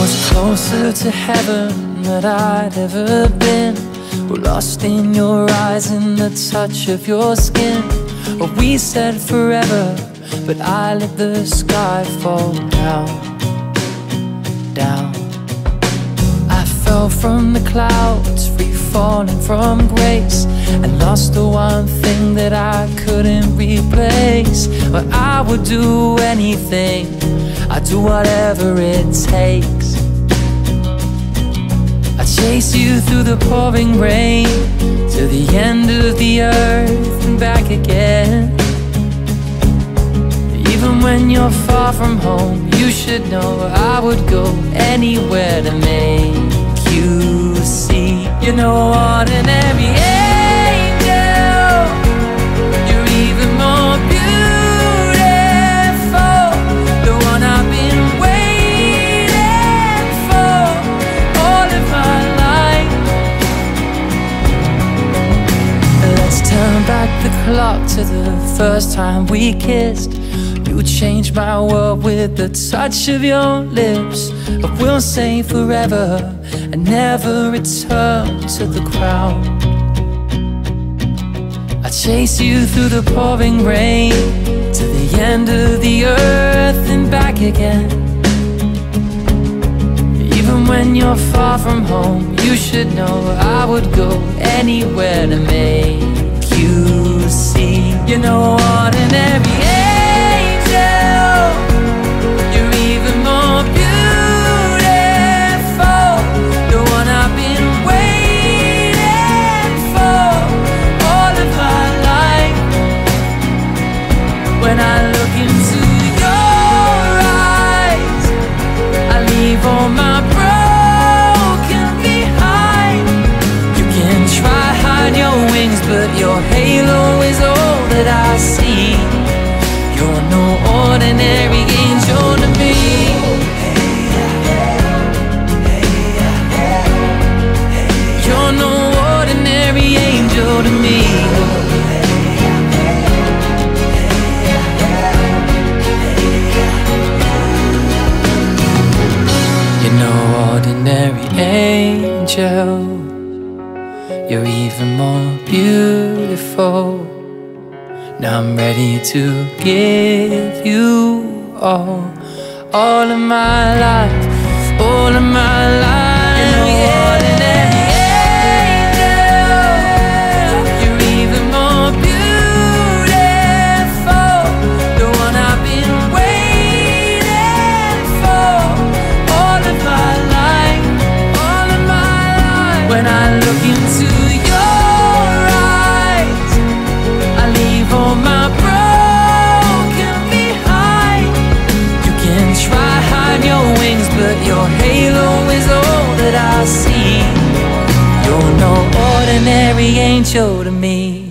was closer to heaven than I'd ever been. We're lost in your eyes and the touch of your skin. Well, we said forever, but I let the sky fall down, down. I fell from the clouds, free falling from grace, and lost the one thing that I couldn't replace. But I would do anything, I'd do whatever it takes. I'd chase you through the pouring rain, to the end of the earth and back again. Even when you're far from home, you should know I would go anywhere to make you see you're no ordinary angel. You're even more beautiful, clock to the first time we kissed. You changed my world with the touch of your lips. But we'll say forever and never return to the crowd. I chase you through the pouring rain, to the end of the earth and back again. Even when you're far from home, you should know I would go anywhere to make you see you're no ordinary angel. You're even more beautiful, the one I've been waiting for all of my life. When I look into your eyes, I leave all my broken behind. You can try hide your wings, but your halo is all that I see. You're no ordinary angel to me. You're no ordinary angel to me. You're no ordinary angel. You're even more beautiful. Now I'm ready to give you all of my life, all of my life. Your halo is all that I see. You're no ordinary angel to me.